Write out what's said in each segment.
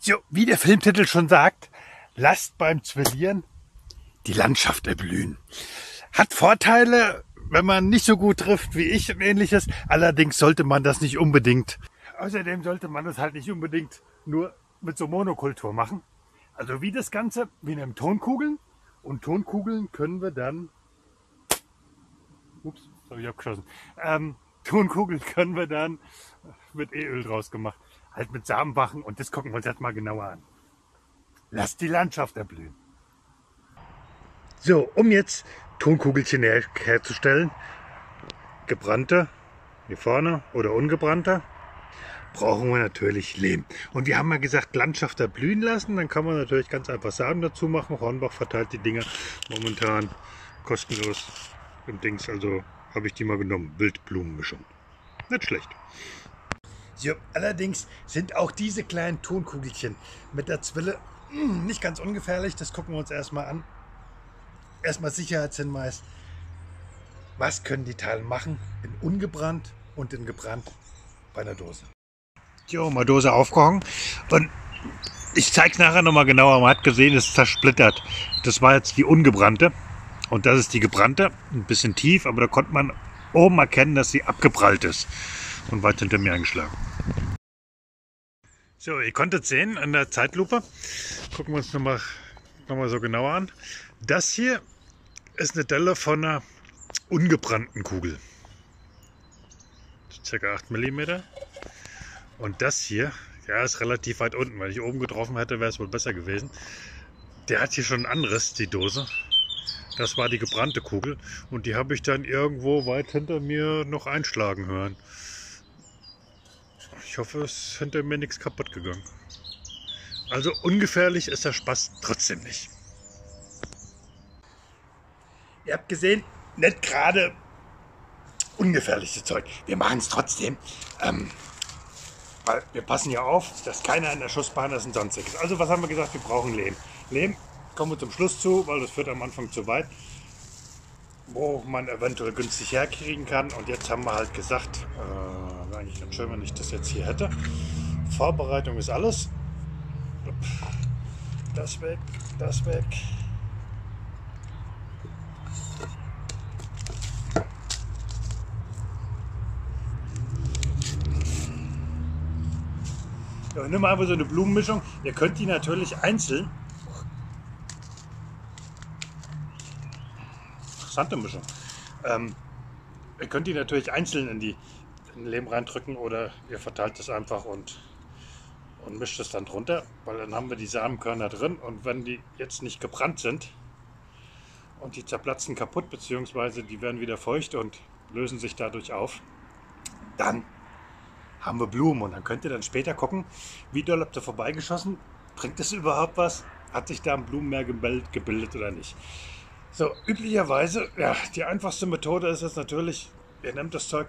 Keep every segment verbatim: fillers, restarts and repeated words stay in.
So, wie der Filmtitel schon sagt, lasst beim Zwillieren die Landschaft erblühen. Hat Vorteile, wenn man nicht so gut trifft wie ich und ähnliches. Allerdings sollte man das nicht unbedingt. Außerdem sollte man das halt nicht unbedingt nur mit so Monokultur machen. Also wie das Ganze, wie in einem Tonkugeln. Und Tonkugeln können wir dann... Ups, das habe ich abgeschossen. Ähm, Tonkugeln können wir dann mit E-Öl draus gemacht. Halt mit Samenwachen, und das gucken wir uns jetzt mal genauer an. Lasst die Landschaft erblühen. So, um jetzt Tonkugelchen her herzustellen, gebrannte, hier vorne, oder ungebrannte, brauchen wir natürlich Lehm. Und wir haben ja gesagt, Landschaft erblühen lassen, dann kann man natürlich ganz einfach Samen dazu machen. Hornbach verteilt die Dinger momentan kostenlos im Dings, also habe ich die mal genommen, Wildblumenmischung. Nicht schlecht. Ja, allerdings sind auch diese kleinen Tonkugelchen mit der Zwille mh, nicht ganz ungefährlich. Das gucken wir uns erstmal an. Erstmal Sicherheitshinweis. Was können die Teile machen? In ungebrannt und in gebrannt bei einer Dose. Jo, mal Dose aufgehangen. Und ich zeige es nachher nochmal genauer. Man hat gesehen, es ist zersplittert. Das war jetzt die ungebrannte. Und das ist die gebrannte. Ein bisschen tief, aber da konnte man oben erkennen, dass sie abgeprallt ist und weit hinter mir eingeschlagen. So, ihr konntet sehen an der Zeitlupe. Gucken wir uns nochmal noch mal so genauer an. Das hier ist eine Delle von einer ungebrannten Kugel. Circa acht Millimeter. Und das hier, ja, ist relativ weit unten. Wenn ich oben getroffen hätte, wäre es wohl besser gewesen. Der hat hier schon einen Anriss, die Dose. Das war die gebrannte Kugel. Und die habe ich dann irgendwo weit hinter mir noch einschlagen hören. Ich hoffe, es ist hinter mir nichts kaputt gegangen. Also ungefährlich ist der Spaß trotzdem nicht. Ihr habt gesehen, nicht gerade ungefährliches Zeug. Wir machen es trotzdem. Ähm, weil wir passen ja auf, dass keiner in der Schussbahn ist und sonstiges. Also was haben wir gesagt? Wir brauchen Lehm. Lehm kommen wir zum Schluss zu, weil das führt am Anfang zu weit. Wo man eventuell günstig herkriegen kann. Und jetzt haben wir halt gesagt, äh, wäre eigentlich ganz schön, wenn ich das jetzt hier hätte. Vorbereitung ist alles. Das weg, das weg. Ja, nimm einfach so eine Blumenmischung. Ihr könnt die natürlich einzeln. Interessante Mischung. Ähm, ihr könnt die natürlich einzeln in die in Lehm reindrücken oder ihr verteilt das einfach und, und mischt es dann drunter, weil dann haben wir die Samenkörner drin, und wenn die jetzt nicht gebrannt sind und die zerplatzen kaputt, beziehungsweise die werden wieder feucht und lösen sich dadurch auf, dann haben wir Blumen, und dann könnt ihr dann später gucken, wie doll habt ihr vorbeigeschossen, bringt es überhaupt was, hat sich da ein Blumenmeer gebildet oder nicht. So, üblicherweise, ja, die einfachste Methode ist es natürlich, ihr nehmt das Zeug,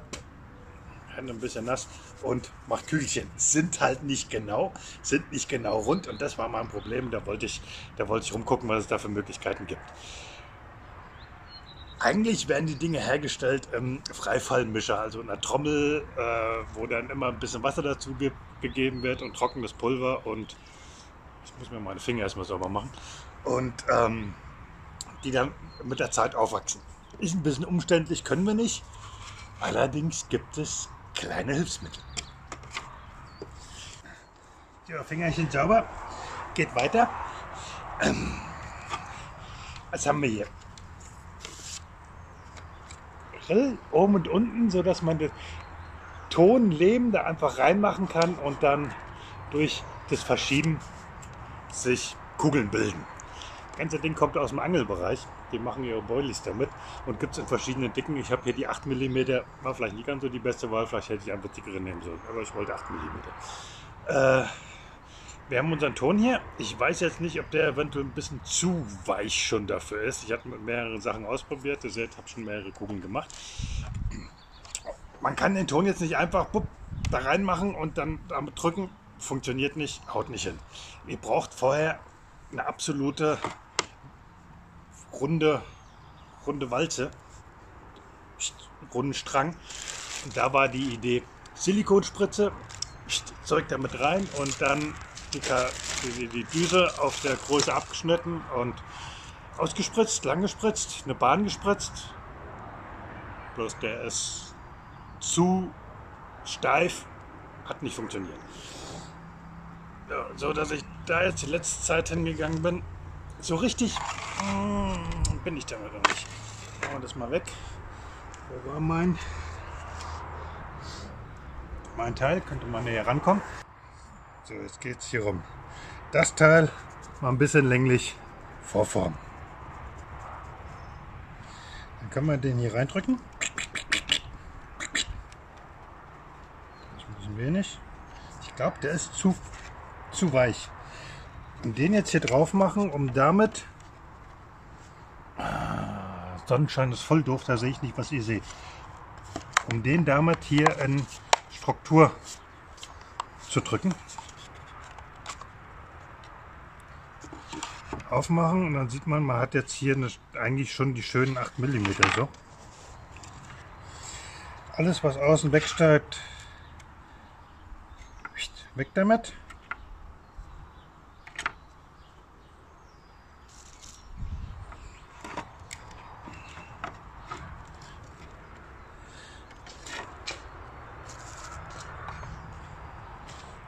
Hände ein bisschen nass und macht Kügelchen. Sind halt nicht genau, sind nicht genau rund, und das war mal ein Problem, da wollte ich, da wollte ich rumgucken, was es da für Möglichkeiten gibt. Eigentlich werden die Dinge hergestellt im Freifallmischer, also in einer Trommel, äh, wo dann immer ein bisschen Wasser dazu ge gegeben wird und trockenes Pulver, und ich muss mir meine Finger erstmal sauber machen, und ähm, die dann mit der Zeit aufwachsen. Ist ein bisschen umständlich, können wir nicht. Allerdings gibt es kleine Hilfsmittel. Ja, Fingerchen sauber, geht weiter. Ähm, was haben wir hier? Oben und unten, so dass man das Tonlehm da einfach reinmachen kann und dann durch das Verschieben sich Kugeln bilden. Das ganze Ding kommt aus dem Angelbereich. Die machen ihre Boilies damit und gibt es in verschiedenen Dicken. Ich habe hier die acht Millimeter, war vielleicht nicht ganz so die beste Wahl, vielleicht hätte ich einfach dickere nehmen sollen, aber ich wollte acht Millimeter. Äh, wir haben unseren Ton hier. Ich weiß jetzt nicht, ob der eventuell ein bisschen zu weich schon dafür ist. Ich habe mehrere Sachen ausprobiert, ihr seht, ich habe schon mehrere Kugeln gemacht. Man kann den Ton jetzt nicht einfach bupp, da reinmachen und dann damit drücken. Funktioniert nicht, haut nicht hin. Ihr braucht vorher eine absolute runde, runde Walze, runden Strang. Und da war die Idee Silikonspritze, Zeug damit rein und dann die, die, die Düse auf der Größe abgeschnitten und ausgespritzt, lang gespritzt, eine Bahn gespritzt. Bloß der ist zu steif, hat nicht funktioniert. Ja, so dass ich da jetzt die letzte Zeit hingegangen bin, so richtig mm, bin ich damit noch nicht. Machen wir das mal weg. Wo war mein? Mein Teil, könnte man näher rankommen. So, jetzt geht es hier rum. Das Teil mal ein bisschen länglich vorformen. Dann kann man den hier reindrücken. Das ist ein bisschen wenig. Ich glaube, der ist zu, zu weich. Und den jetzt hier drauf machen, um damit... Ah, Sonnenschein ist voll doof, da sehe ich nicht, was ihr seht. Um den damit hier in Struktur zu drücken. Aufmachen und dann sieht man, man hat jetzt hier eine, eigentlich schon die schönen acht Millimeter so. Alles, was außen wegsteigt, weg damit.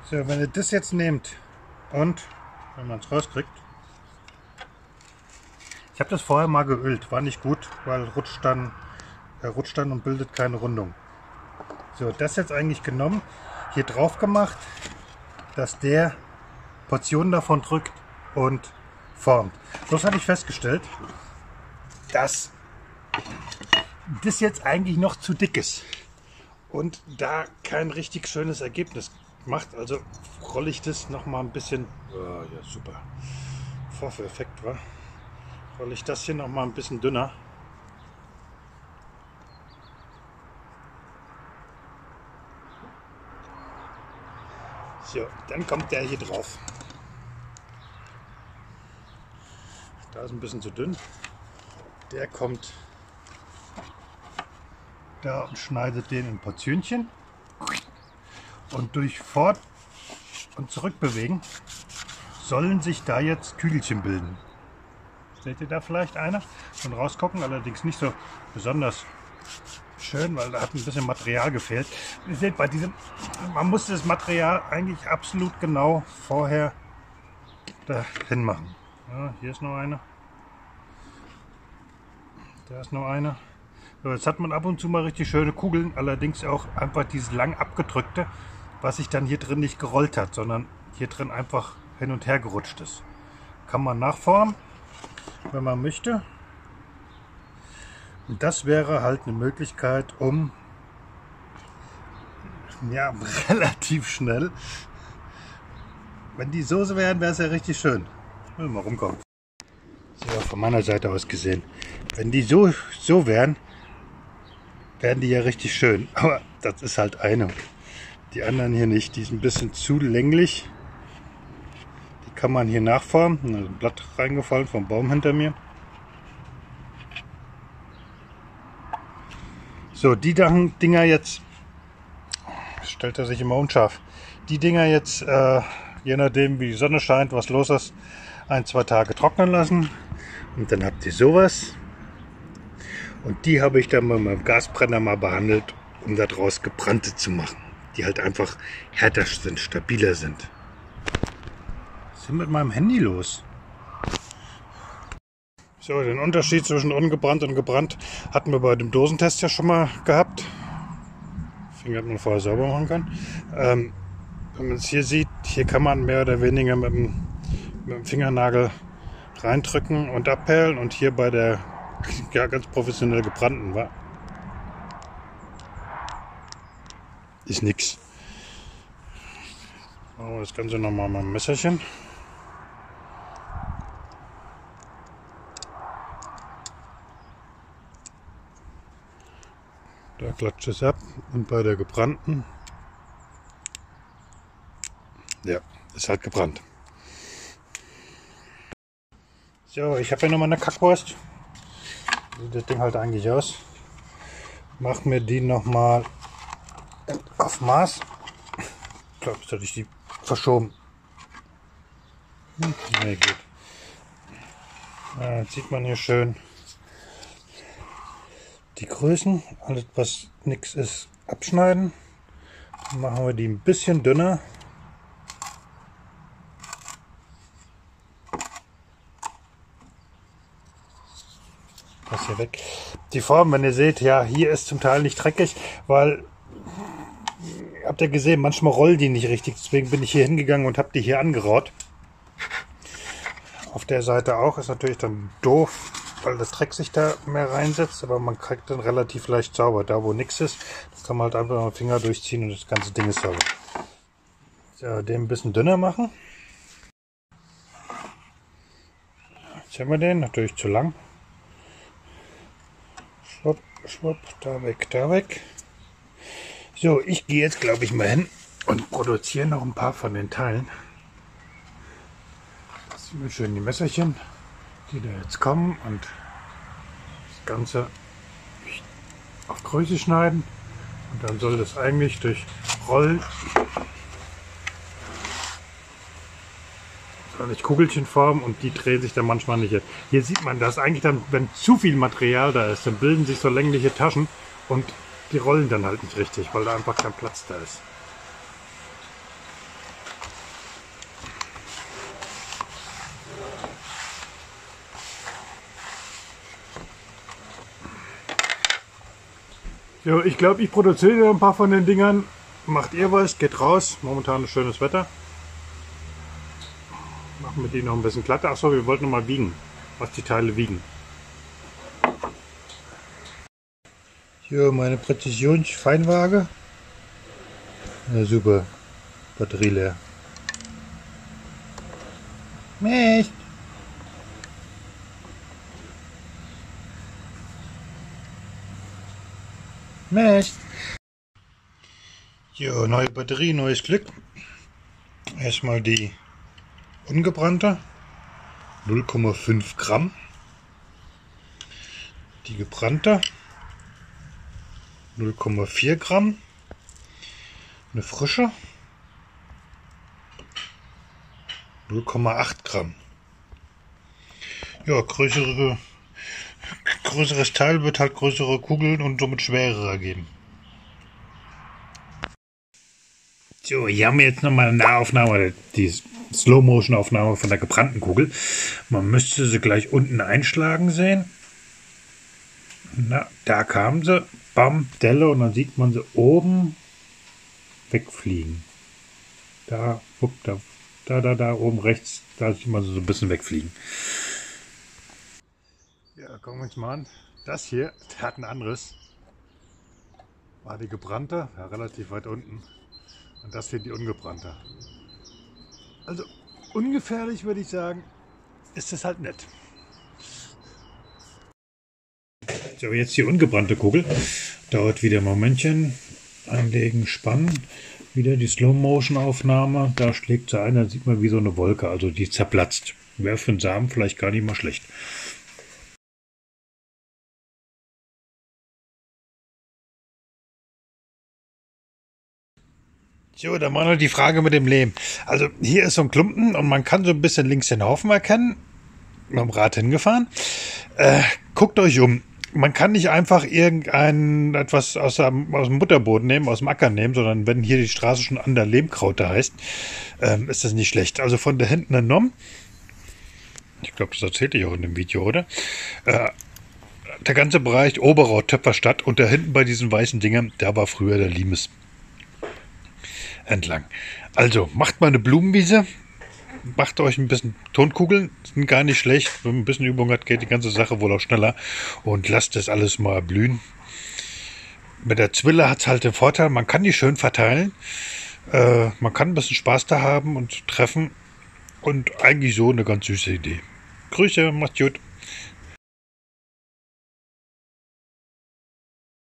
So, wenn ihr das jetzt nehmt und wenn man es rauskriegt, ich habe das vorher mal geölt, war nicht gut, weil rutscht dann, äh, rutscht dann und bildet keine Rundung. So, das jetzt eigentlich genommen, hier drauf gemacht, dass der Portionen davon drückt und formt. Das hatte ich festgestellt, dass das jetzt eigentlich noch zu dick ist und da kein richtig schönes Ergebnis macht, also rolle ich das noch mal ein bisschen, oh, ja super, Vorführeffekt war, rolle ich das hier noch mal ein bisschen dünner. So, dann kommt der hier drauf. Da ist ein bisschen zu dünn. Der kommt da und schneidet den in Portionchen. Und durch Fort- und Zurückbewegen sollen sich da jetzt Kügelchen bilden. Seht ihr da vielleicht eine? Und rausgucken, allerdings nicht so besonders schön, weil da hat ein bisschen Material gefehlt. Ihr seht, bei diesem, man muss das Material eigentlich absolut genau vorher dahin machen. Ja, hier ist noch eine. Da ist noch eine. So, jetzt hat man ab und zu mal richtig schöne Kugeln, allerdings auch einfach dieses lang abgedrückte, was sich dann hier drin nicht gerollt hat, sondern hier drin einfach hin und her gerutscht ist. Kann man nachformen, wenn man möchte. Und das wäre halt eine Möglichkeit, um ja relativ schnell, wenn die Soße wären, wäre es ja richtig schön. Mal mal rumkommen. So, von meiner Seite aus gesehen. Wenn die so, so wären, wären die ja richtig schön. Aber das ist halt eine. Die anderen hier nicht, die ist ein bisschen zu länglich. Die kann man hier nachformen. Da ist ein Blatt reingefallen vom Baum hinter mir. So, die Dinger jetzt, stellt er sich immer unscharf, die Dinger jetzt, äh, je nachdem wie die Sonne scheint, was los ist, ein, zwei Tage trocknen lassen. Und dann habt ihr sowas. Und die habe ich dann mit meinem Gasbrenner mal behandelt, um daraus gebrannte zu machen. Die halt einfach härter sind, stabiler sind. Was ist denn mit meinem Handy los? So, den Unterschied zwischen ungebrannt und gebrannt hatten wir bei dem Dosentest ja schon mal gehabt. Finger hat man vorher sauber machen können. Ähm, wenn man es hier sieht, hier kann man mehr oder weniger mit dem, mit dem Fingernagel reindrücken und abperlen. Und hier bei der ja, ganz professionell gebrannten war, ist nix. Machen wir das Ganze nochmal mit einem Messerchen. Da klatscht es ab und bei der gebrannten, ja, ist halt gebrannt. So, ich habe ja nochmal eine Kackwurst. Sieht das Ding halt eigentlich aus. Mach mir die nochmal auf Maß. Ich glaube, jetzt hatte ich die verschoben. Nee, gut. Ja, jetzt sieht man hier schön die Größen. Alles, was nichts ist, abschneiden. Dann machen wir die ein bisschen dünner. Das hier weg. Die Form, wenn ihr seht, ja, hier ist zum Teil nicht dreckig, weil, habt ihr gesehen, manchmal rollen die nicht richtig. Deswegen bin ich hier hingegangen und habe die hier angeraut. Auf der Seite auch, ist natürlich dann doof, weil das Dreck sich da mehr reinsetzt, aber man kriegt den relativ leicht sauber. Da wo nichts ist, das kann man halt einfach mit dem Finger durchziehen und das ganze Ding ist sauber. So, den ein bisschen dünner machen. Jetzt haben wir den, natürlich zu lang. Schwupp, schwupp, da weg, da weg. So, ich gehe jetzt, glaube ich, mal hin und produziere noch ein paar von den Teilen. Schön die Messerchen, die da jetzt kommen, und das Ganze auf Größe schneiden, und dann soll das eigentlich durch Rollen, soll ich Kugelchen formen, und die drehen sich dann manchmal nicht hin. Hier sieht man das eigentlich dann, wenn zu viel Material da ist, dann bilden sich so längliche Taschen und die rollen dann halt nicht richtig, weil da einfach kein Platz da ist. So, ich glaube, ich produziere ein paar von den Dingern. Macht ihr was, geht raus. Momentan ist schönes Wetter. Machen wir die noch ein bisschen glatter. Achso, wir wollten noch mal wiegen, was die Teile wiegen. Jo, meine Präzisionsfeinwaage. Ja, super. Batterie leer. Mist! Mist. Jo, neue Batterie, neues Glück. Erstmal die ungebrannte, null Komma fünf Gramm. Die gebrannte, null Komma vier Gramm. Eine frische, null Komma acht Gramm. Ja, größere. Größeres Teil wird halt größere Kugeln und somit schwerere geben. So, hier haben wir jetzt nochmal eine Nahaufnahme, die Slow-Motion-Aufnahme von der gebrannten Kugel. Man müsste sie gleich unten einschlagen sehen. Na, da kam sie. Bam, Delle, und dann sieht man sie oben wegfliegen. Da, wupp, da, da, da, da, oben rechts, da sieht man sie so ein bisschen wegfliegen. Ja, gucken wir uns mal an. Das hier, der hat einen Anriss. War die gebrannte, ja, relativ weit unten. Und das hier die ungebrannte. Also ungefährlich, würde ich sagen, ist das halt nett. So, jetzt die ungebrannte Kugel. Dauert wieder ein Momentchen. Einlegen, spannen. Wieder die Slow-Motion-Aufnahme. Da schlägt sie ein, dann sieht man wie so eine Wolke. Also die zerplatzt. Wäre für einen Samen vielleicht gar nicht mal schlecht. So, dann war noch die Frage mit dem Lehm. Also hier ist so ein Klumpen und man kann so ein bisschen links den Haufen erkennen. Mit dem Rad hingefahren. Äh, guckt euch um. Man kann nicht einfach irgendein etwas aus, der, aus dem Mutterboden nehmen, aus dem Acker nehmen, sondern wenn hier die Straße schon an der Lehmkraute heißt, ähm, ist das nicht schlecht. Also von da hinten genommen. Ich glaube, das erzählte ich auch in dem Video, oder? Äh, der ganze Bereich Oberau, Töpferstadt, und da hinten bei diesen weißen Dingern, da war früher der Limes entlang. Also macht mal eine Blumenwiese, macht euch ein bisschen Tonkugeln, sind gar nicht schlecht. Wenn man ein bisschen Übung hat, geht die ganze Sache wohl auch schneller, und lasst das alles mal blühen. Mit der Zwille hat es halt den Vorteil, man kann die schön verteilen, äh, man kann ein bisschen Spaß da haben und treffen, und eigentlich so eine ganz süße Idee. Grüße, macht's gut.